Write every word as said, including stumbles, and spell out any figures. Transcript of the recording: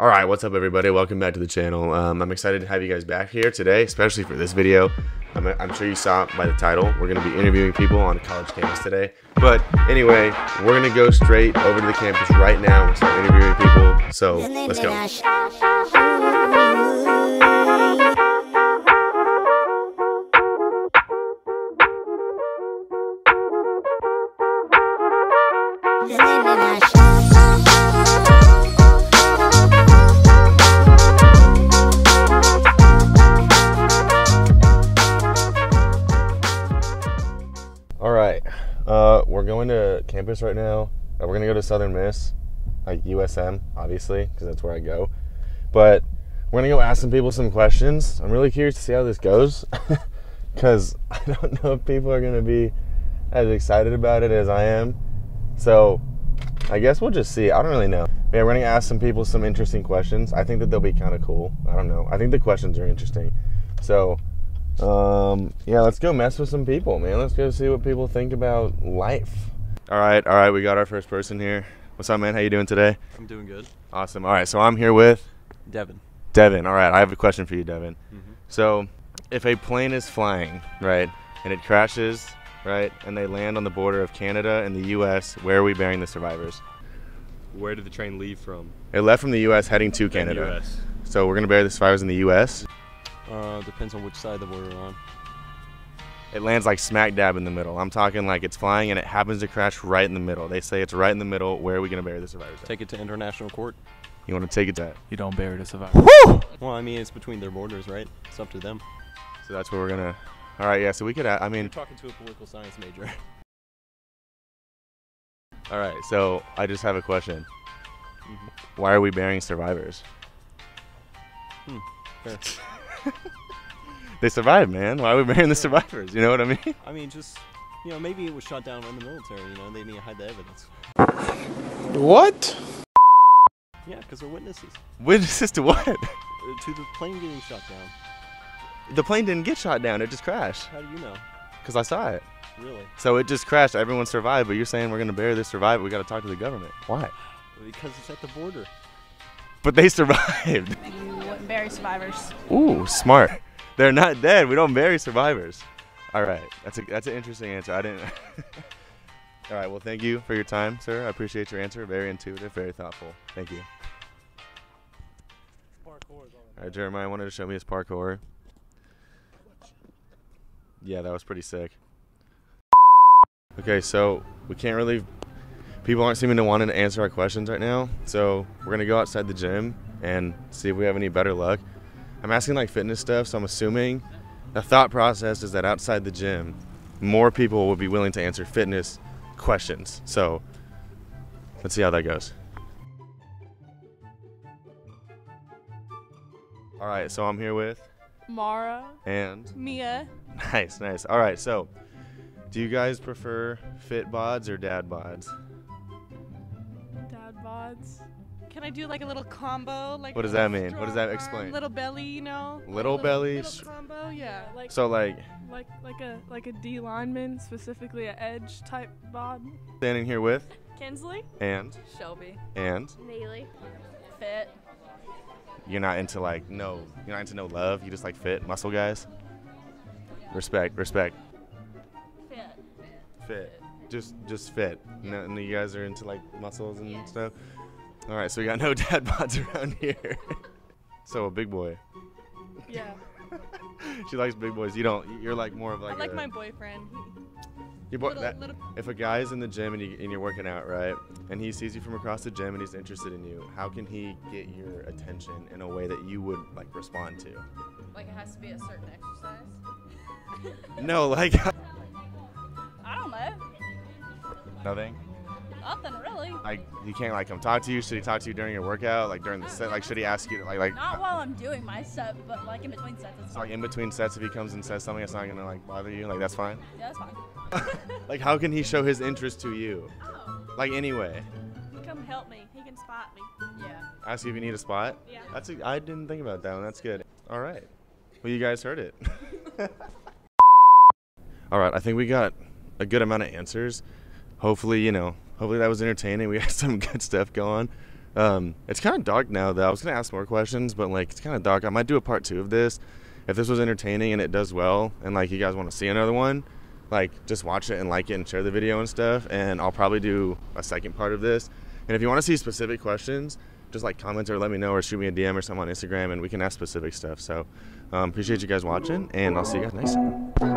All right, what's up everybody? Welcome back to the channel. Um, I'm excited to have you guys back here today, especially for this video. I'm, I'm sure you saw by the title, we're gonna be interviewing people on a college campus today. But anyway, we're gonna go straight over to the campus right now and start interviewing people. So let's go. Uh, we're going to campus right now. Uh, we're gonna go to Southern Miss, like U S M, obviously, because that's where I go. But we're gonna go ask some people some questions. I'm really curious to see how this goes, because I don't know if people are gonna be as excited about it as I am. So I guess we'll just see. I don't really know. Yeah, we're gonna ask some people some interesting questions. I think that they'll be kind of cool. I don't know. I think the questions are interesting. So. Um, yeah, let's go mess with some people, man. Let's go see what people think about life. All right, all right, we got our first person here. What's up, man? How you doing today? I'm doing good. Awesome. All right, so I'm here with... Devin. Devin, all right, I have a question for you, Devin. Mm-hmm. So, if a plane is flying, right, and it crashes, right, and they land on the border of Canada and the U S, where are we burying the survivors? Where did the train leave from? It left from the U S heading to Canada. The U S So, we're going to bury the survivors in the U S? Uh, depends on which side the border we're on. It lands like smack dab in the middle. I'm talking like it's flying and it happens to crash right in the middle. They say it's right in the middle. Where are we going to bury the survivors? Take it to international court. You want to take it to that? You don't bury the survivors. Woo! Well, I mean, it's between their borders, right? It's up to them. So that's where we're going to... All right, yeah, so we could... I mean... You're talking to a political science major. All right, so I just have a question. Mm-hmm. Why are we burying survivors? Hmm, fair. They survived, man. Why are we burying the survivors? You know what I mean? I mean, just, you know, maybe it was shot down by the military, you know, and they need to hide the evidence. What? Yeah, because they're witnesses. Witnesses to what? To the plane getting shot down. The plane didn't get shot down, it just crashed. How do you know? Because I saw it. Really? So it just crashed, everyone survived, but you're saying we're going to bury this survivor, we got to talk to the government. Why? Because it's at the border. But they survived. You wouldn't bury survivors. Ooh, smart. They're not dead. We don't bury survivors. All right. That's a that's an interesting answer. I didn't. All right. Well, thank you for your time, sir. I appreciate your answer. Very intuitive, very thoughtful. Thank you. Parkour. All right, Jeremiah wanted to show me his parkour. Yeah, that was pretty sick. Okay, so we can't really. People aren't seeming to want to answer our questions right now, so we're going to go outside the gym and see if we have any better luck. I'm asking like fitness stuff, so I'm assuming the thought process is that outside the gym, more people will be willing to answer fitness questions. So let's see how that goes. All right, so I'm here with... Mara. And? Mia. Nice, nice. All right, so do you guys prefer fit bods or dad bods? Bods. Can I do like a little combo? Like what does that mean? What does that explain? Arm, little belly, you know. Little, little belly. Little combo, yeah. Like, so like. Like like a like a D lineman, specifically an edge type bod. Standing here with. Kinsley. And. Shelby. And. Neely. Fit. You're not into like no. You're not into no love. You just like fit muscle guys. Respect. Respect. Fit. Fit. Fit. Just, just fit. No, and you guys are into like muscles and yes. stuff. All right, so we got no dad bods around here. So a big boy. Yeah. She likes big boys. You don't. You're like more of like. I like a, my boyfriend. Your boy. Little, that, little. If a guy's in the gym and, you, and you're working out, right, and he sees you from across the gym and he's interested in you, how can he get your attention in a way that you would like respond to? Like it has to be a certain exercise. No, like. I don't know. Nothing? Nothing really. Like you can't like come talk to you. Should he talk to you during your workout? Like during the set? Like should he ask you like like not while I'm doing my set, but like in between sets. So like in between sets, if he comes and says something, it's not gonna like bother you. Like that's fine. Yeah, that's fine. Like how can he show his interest to you? Oh. Like anyway. Come help me. He can spot me. Yeah. Ask you if you need a spot. Yeah. That's a, I didn't think about that one. That's good. All right. Well, you guys heard it. All right. I think we got a good amount of answers. Hopefully, you know, hopefully that was entertaining. We had some good stuff going. Um, it's kind of dark now, though. I was going to ask more questions, but, like, it's kind of dark. I might do a part two of this. If this was entertaining and it does well and, like, you guys want to see another one, like, just watch it and like it and share the video and stuff. And I'll probably do a second part of this. And if you want to see specific questions, just, like, comment or let me know or shoot me a D M or something on Instagram, and we can ask specific stuff. So um, appreciate you guys watching, and I'll see you guys next time.